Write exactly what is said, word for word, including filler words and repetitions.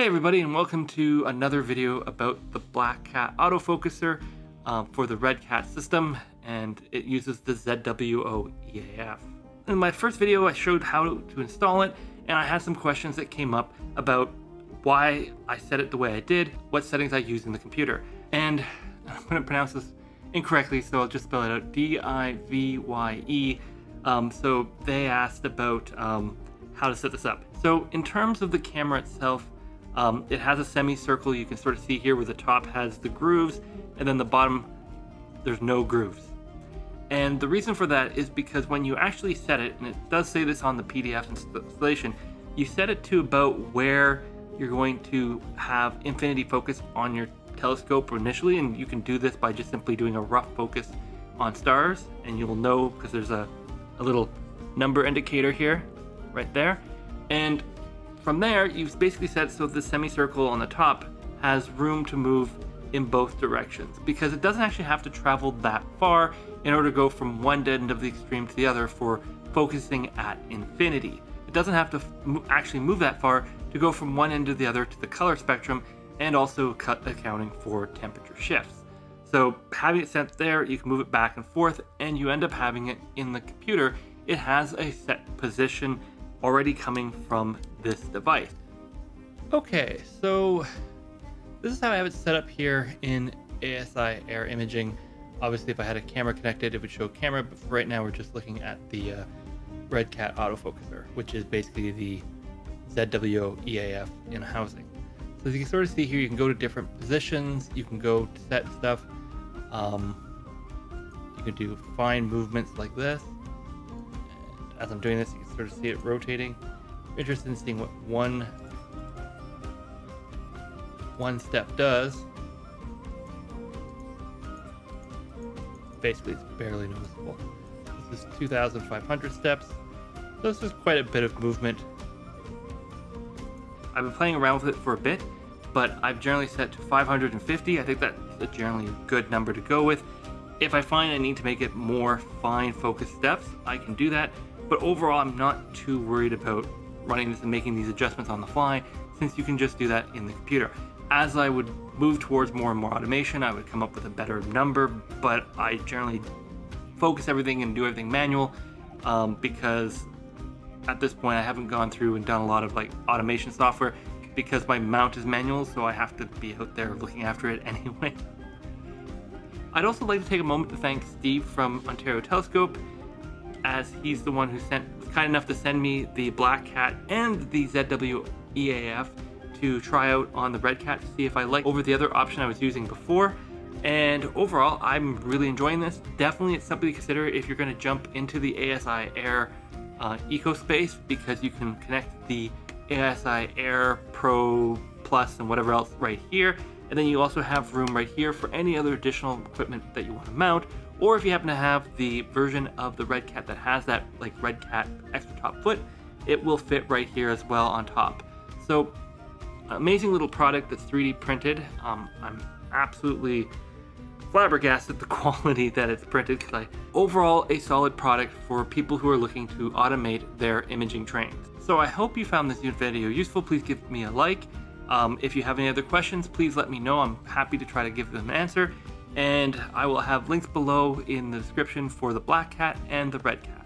Hey everybody, and welcome to another video about the Black Cat autofocuser uh, for the Red Cat system, and it uses the Z W O E A F. In my first video I showed how to install it, and I had some questions that came up about why I set it the way I did, what settings I used in the computer. And I'm going to pronounce this incorrectly, so I'll just spell it out, D I V Y E. Um, so they asked about um, how to set this up. So in terms of the camera itself, Um, it has a semicircle. You can sort of see here where the top has the grooves, and then the bottom, there's no grooves. And the reason for that is because when you actually set it, and it does say this on the P D F installation, you set it to about where you're going to have infinity focus on your telescope initially, and you can do this by just simply doing a rough focus on stars, and you'll know because there's a, a little number indicator here, right there. And from there, you've basically set so the semicircle on the top has room to move in both directions, because it doesn't actually have to travel that far in order to go from one end of the extreme to the other for focusing at infinity. It doesn't have to actually move that far to go from one end to the other to the color spectrum, and also cut accounting for temperature shifts. So having it set there, you can move it back and forth, and you end up having it in the computer. It has a set position already coming from this device. Okay, so this is how I have it set up here in A S I Air Imaging. Obviously, if I had a camera connected, it would show camera, but for right now, we're just looking at the uh, Red Cat autofocuser, which is basically the Z W O E A F in housing. So as you can sort of see here, you can go to different positions, you can go to set stuff, um, you can do fine movements like this. As I'm doing this, you can sort of see it rotating. I'm interested in seeing what one one step does. Basically, it's barely noticeable. This is two thousand five hundred steps. So this is quite a bit of movement. I've been playing around with it for a bit, but I've generally set to five hundred fifty. I think that's a generally a good number to go with. If I find I need to make it more fine focused steps, I can do that. But overall, I'm not too worried about running this and making these adjustments on the fly, since you can just do that in the computer. As I would move towards more and more automation, I would come up with a better number, but I generally focus everything and do everything manual um, because at this point I haven't gone through and done a lot of like automation software, because my mount is manual, so I have to be out there looking after it anyway. I'd also like to take a moment to thank Steve from Ontario Telescope, as he's the one who sent, was kind enough to send me the Black Cat and the Z W E A F to try out on the Red Cat to see if I like over the other option I was using before. And overall, I'm really enjoying this. Definitely it's something to consider if you're going to jump into the A S I Air uh, eco space, because you can connect the A S I Air Pro Plus and whatever else right here, and then you also have room right here for any other additional equipment that you want to mount. Or if you happen to have the version of the Red Cat that has that like Red Cat extra top foot, it will fit right here as well on top. So amazing little product that's three D printed. Um, I'm absolutely flabbergasted at the quality that it's printed. Cause I, overall, a solid product for people who are looking to automate their imaging trains. So I hope you found this video useful. Please give me a like. Um, if you have any other questions, please let me know. I'm happy to try to give them an answer. And I will have links below in the description for the Black Cat and the Red Cat.